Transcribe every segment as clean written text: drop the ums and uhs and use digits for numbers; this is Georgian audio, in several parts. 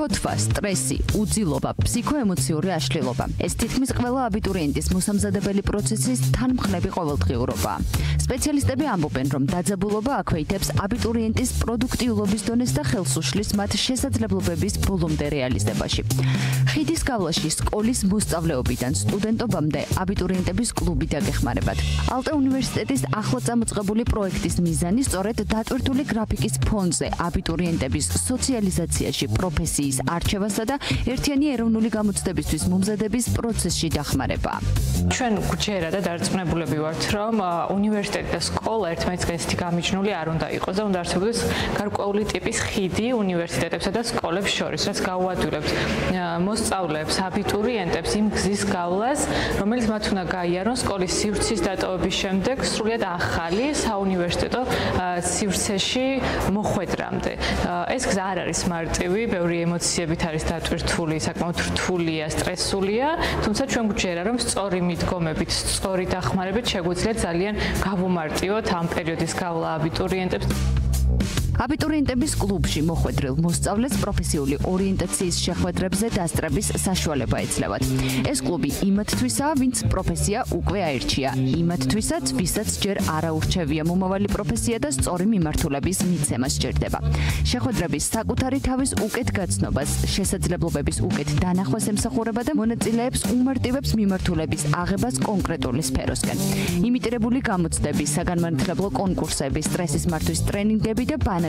ფოთვა, სტრესი, უძილობა, ფსიქოემოციური აშლილობა. ეს თითქმის ყველა აბიტურიენტის მოსამზადებელი პროცესის თანმხლები ყოველდღიურობაა. სპეციალისტები ამბობენ, რომ დაძაბულობა აქვეითებს აბიტურიენტის პროდუქტიულობის დონეს და ხელს უშლის მათ შესაძლებლობების ბოლომდე რეალიზებაში. ხიდის გავლაში სკოლის მოსწავლეობიდან სტუდენტობამდე აბიტურიენტების კლუბი დაგეხმარებათ. ალტე უნივერსიტეტის ახლად წამოწყებული პროექტის მიზანი სწორედ დატვირთული გრაფიკის ფონზე აბიტურიენტების სოციალიზაციაში, პროფესიის არჩევასა და ერთიანი ეროვნული გამოცდებისთვის მომზადების პროცესში დახმარება. ჩვენ გუჩერადად დარწმუნებულები ვართ, რომ უნივერსიტეტი და სკოლა ერთმანეთს გასეთი გამიჯნული არ უნდა იყოს და უნდა არსებობდეს გარკვეული ტიპის ხიდი უნივერსიტეტებსა და სკოლებს შორის, რაც გაუადვილებს მოსწავლეებს, აბიტურიენტებს იმ გზის გავლას, რომელიც მათ უნდა გაიარონ სკოლის სივრცის დატოვების შემდეგ სრულად ახალი საუნივერსიტეტო სივრცეში მოხვედრამდე. ეს გზა არ არის მარტივი, ბევრი ემოციებით არის დატვირთული, საკმაოდ რთულია, სტრესულია, თუმცა ჩვენ გვჭირდება, რომ სწორი მიდგომებით, სწორი დახმარებით შეგვიძლია ძალიან გავუმარტივოთ ამ პერიოდის გავლა აბიტურიენტებს. აბიტურიენტების კლუბში მოხვედრილ მოსწავლეს პროფესიული ორიენტაციის შეხვედრებზე დასწრების საშუალება ეძლევათ. ეს კლუბი იმათთვისაა, ვინც პროფესია უკვე აირჩია, იმათთვისაც, ვისაც ჯერ არაურჩევია მომავალი პროფესია და სწორი მიმართულების მიცემა სჭირდება. შეხვედრების საკუთარი თავის უკეთ გაცნობას, შესაძლებლობების უკეთ დანახვას ემსახურება და მონაწილეებს უმარტივებს მიმართულების აღებას კონკრეტული სფეროსკენ. იმიტირებული გამოცდები, საგანმანათლებლო კონკურსები, სტრესის მართვის ტრენინგები და ბანაკებიც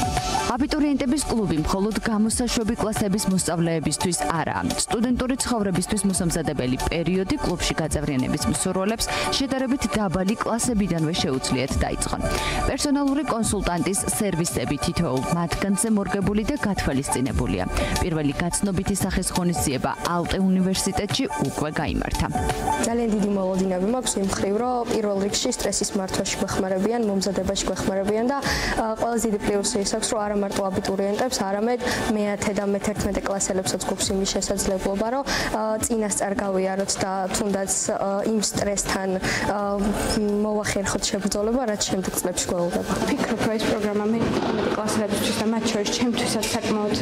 აბიტურიენტების კლუბი მხოლოდ გამოსაშვები კლასების მოსწავლეებისთვის არაა. სტუდენტური ცხოვრებისთვის მოსამზადებელი პერიოდი კლუბში გაწევრიანების მსურველებს შედარებით დაბალი კლასებიდანვე შეუძლიათ დაიწყონ. პერსონალური კონსულტანტის სერვისები თითოეულ მათგანზე მორგებული და გათვალისწინებულია. პირველი გაცნობითი სახის ღონისძიება ალტე უნივერსიტეტში უკვე გაიმართა. ძალიან დიდი მოლოდინები მაქვს იმ მხრივ, რომ პირველ რიგში სტრესის მართვაში გვეხმარებიან, მომზადებაში გვეხმარებიან და ყველაზე დიდი პლუსი ის აქვს, რომ არა მარტო აბიტურიენტებს, არამედ მე-10 და მე-11 კლასელებსაც გვაქვს იმის შესაძლებლობა, რომ წინასწარ გავიაროთ და თუნდაც იმ სტრესთან მოვახერხოთ შებრძოლება, რაც შემდეგ წლებში გვეულდება. ვფიქრობ, რომ ეს პროგრამა მე-11 კლასელებისთვის და მათ შორის ჩემთვისაც საკმაოდ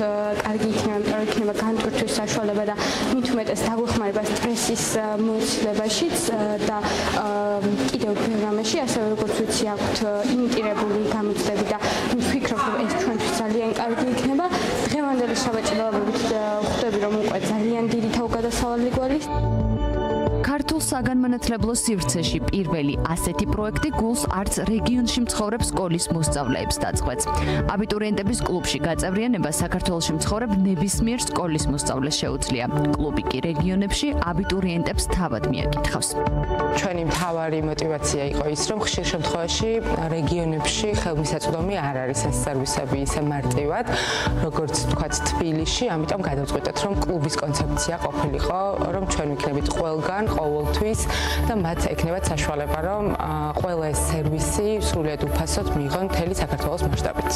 კარგი იქნება, იმიტომ რომ იქნება განტვირთვის საშუალება და მით უმეტეს დაგვეხმარება სტრესის მოცულებაშიც და კიდევ ბევრ რამეში, ასევე როგორც ვიცი, აქვთ იმიტირებული გამოცდები და ვფიქრობ, რომ ეს ძალიან კარგი იქნება. დღევანდელი შევაჭრილობებით ხვდები, რომ უკვე ძალიან დიდი თავგადასავალი გვალის. ქართულ საგანმანათლებლო სივრცეში პირველი ასეთი პროექტი გულს არც რეგიონში მცხოვრებ სკოლის მოსწავლეებს დაძღვეც. აბიტურიენტების კლუბში გაწევრიანება საქართველოში მცხოვრებ ნებისმიერ სკოლის მოსწავლეს შეუძლია. კლუბი კი რეგიონებში აბიტურიენტებს თავად მიაკითხავს. ჩვენი მთავარი мотиваცია იყო ის, რომ ხშირ შემთხვევაში რეგიონებში ხელმისაწვდომი არ არის ეს სერვისები ისე მარტივად, როგორც თქვათ თბილისში, ამიტომ გადავწყვიტეთ, რომ კლუბის კონცეფცია ყოფილიყო, რომ ჩვენ ვიქნებით ყველგან ყოველთვის და მათ ექნებათ საშუალება, რომ ყველა ეს სერვისი სრულად უფასოდ მიიღონ მთელი საქართველოს მასშტაბით.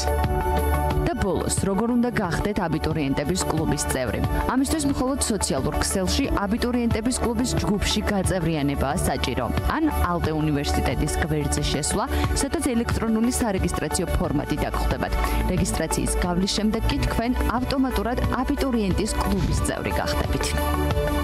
და ბოლოს, როგორ უნდა გახდეთ აბიტურიენტების კლუბის წევრი. ამისთვის მხოლოდ სოციალურ ქსელში აბიტურიენტების კლუბის ჯგუფში გაწევრიანებაა საჭირო. ან ალტე უნივერსიტეტის გვერდზე შესვლა, სადაც ელექტრონული სარეგისტრაციო ფორმატი დაგხვდებათ. რეგისტრაციის გავლის შემდეგ კი თქვენ ავტომატურად აბიტურიენტის კლუბის წევრი გახდებით.